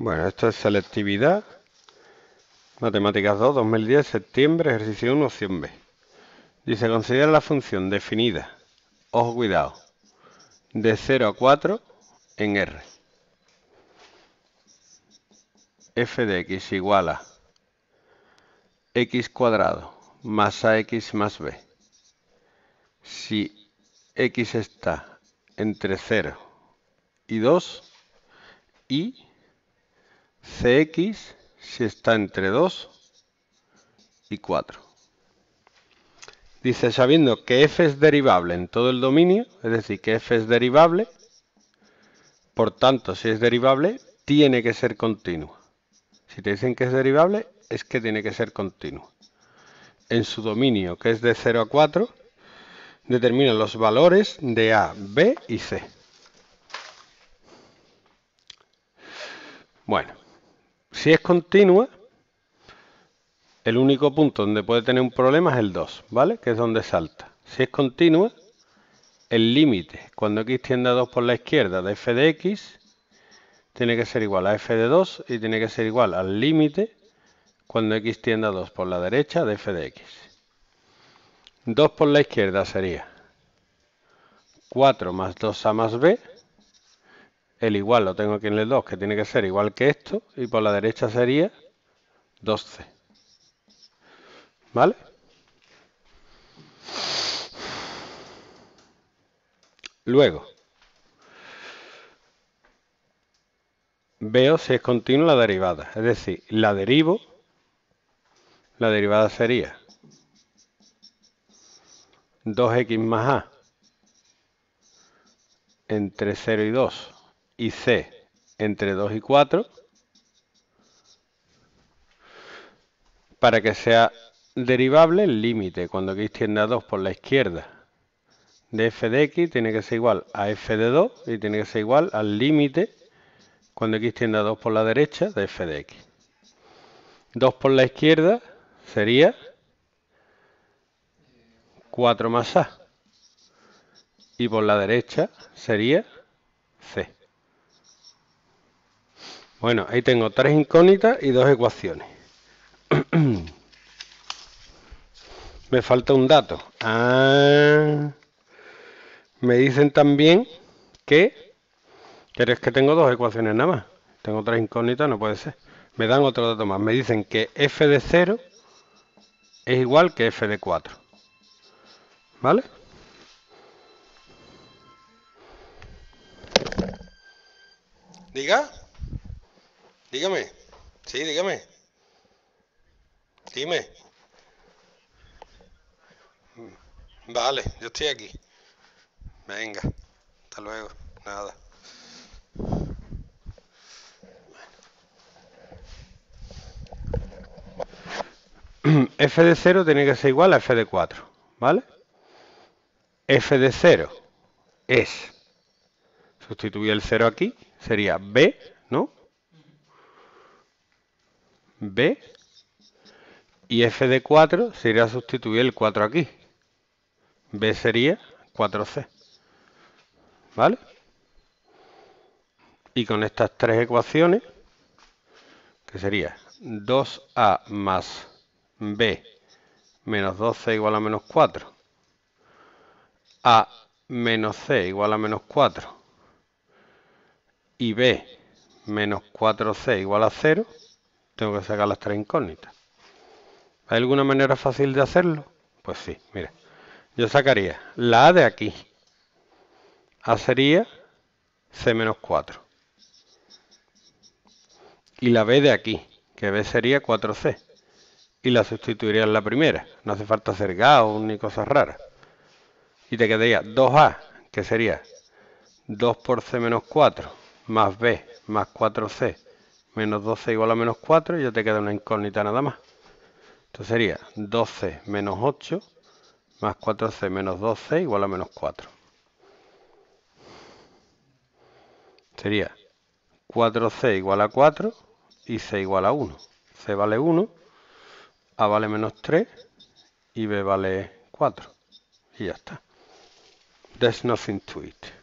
Bueno, esto es selectividad, matemáticas 2, 2010, septiembre, ejercicio 1, opción B. Dice, considera la función definida, ojo cuidado, de 0 a 4 en R. F de x igual a x cuadrado más ax más b. Si x está entre 0 y 2 y cx si está entre 2 y 4. Dice, sabiendo que f es derivable en todo el dominio, es decir, que f es derivable, por tanto, si es derivable, tiene que ser continua. Si te dicen que es derivable, es que tiene que ser continua. En su dominio, que es de 0 a 4, determina los valores de A, B y C. Bueno, si es continua, el único punto donde puede tener un problema es el 2, ¿vale? Que es donde salta. Si es continua, el límite, cuando x tiende a 2 por la izquierda de f de x, tiene que ser igual a f de 2 y tiene que ser igual al límite cuando x tiende a 2 por la derecha de f de x. 2 por la izquierda sería 4 más 2a más b. El igual lo tengo aquí en el 2, que tiene que ser igual que esto. Y por la derecha sería 2c. ¿Vale? Luego veo si es continua la derivada, es decir, la derivo, la derivada sería 2x más a entre 0 y 2 y c entre 2 y 4 para que sea derivable el límite cuando x tiende a 2 por la izquierda de f de x tiene que ser igual a f de 2 y tiene que ser igual al límite cuando x tiende a 2 por la derecha de f de x. 2 por la izquierda sería 4 más a. Y por la derecha sería c. Bueno, ahí tengo 3 incógnitas y 2 ecuaciones. Me falta un dato. Me dicen también que... pero es que tengo 2 ecuaciones nada más. Tengo 3 incógnitas, no puede ser. Me dan otro dato más. Me dicen que f de 0 es igual que f de 4. ¿Vale? ¿Diga? Dígame. Sí, dígame. Dime. Vale, yo estoy aquí. Venga. Hasta luego. Nada. F de 0 tiene que ser igual a f de 4, ¿vale? F de 0 es, sustituir el 0 aquí, sería b, ¿no? b, y f de 4 sería sustituir el 4 aquí. b sería 4c, ¿vale? Y con estas tres ecuaciones, que sería 2a más b menos 2c igual a menos 4, a menos c igual a menos 4 y b menos 4c igual a 0, tengo que sacar las tres incógnitas. ¿Hay alguna manera fácil de hacerlo? Pues sí, mira, yo sacaría la a de aquí, a sería c menos 4. Y la b de aquí, que b sería 4c. Y la sustituiría en la primera. No hace falta hacer gaos ni cosas raras. Y te quedaría 2a, que sería 2 por c menos 4, más b, más 4c, menos 2c igual a menos 4, y ya te queda una incógnita nada más. Entonces sería 2c menos 8, más 4c menos 2c igual a menos 4. Sería 4c igual a 4 y c igual a 1. c vale 1, a vale menos 3 y b vale 4. Y ya está. There's nothing to it.